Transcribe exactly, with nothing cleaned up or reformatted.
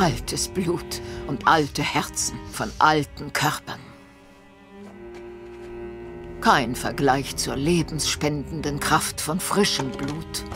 Altes Blut und alte Herzen von alten Körpern. Kein Vergleich zur lebensspendenden Kraft von frischem Blut.